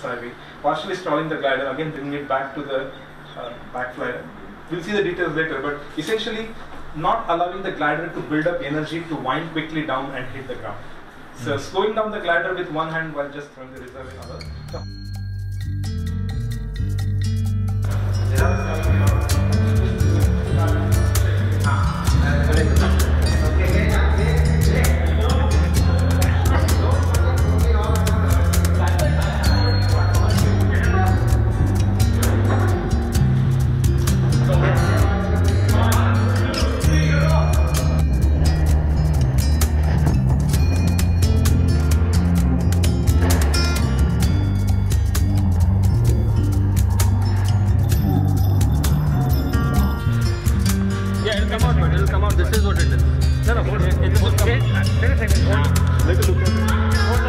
Sorry, we partially stalling the glider, again bringing it back to the back flyer. We'll see the details later, but essentially not allowing the glider to build up energy to wind quickly down and hit the ground. So slowing down the glider with one hand while just throwing the reserve in other. Throw the laser!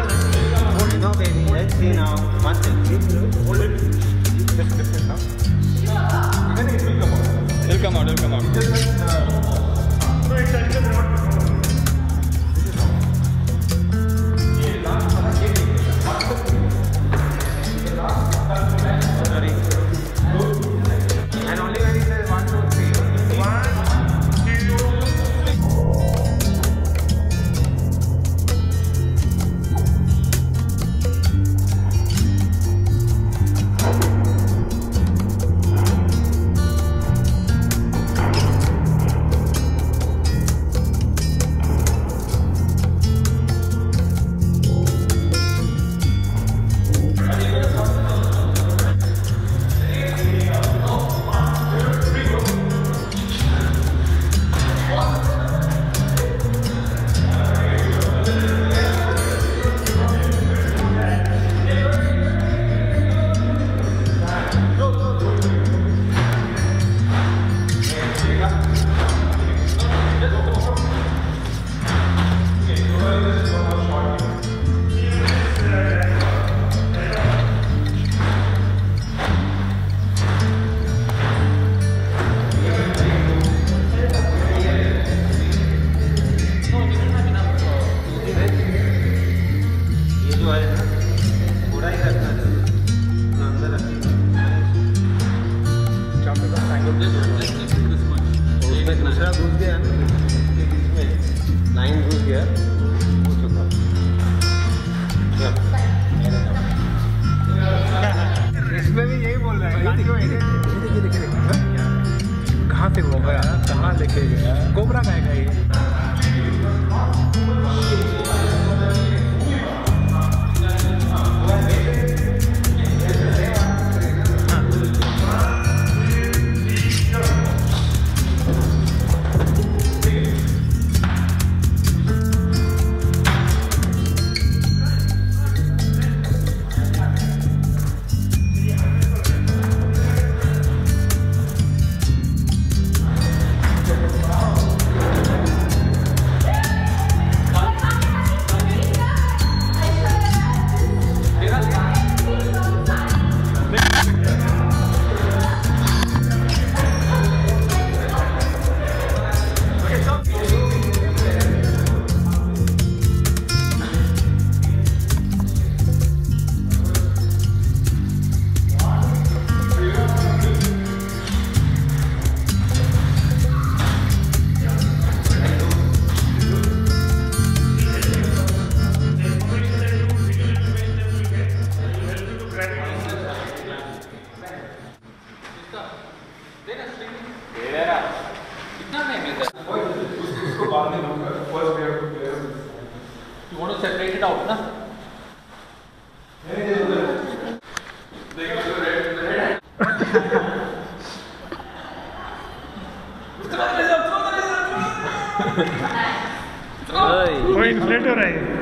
Go inflator hai.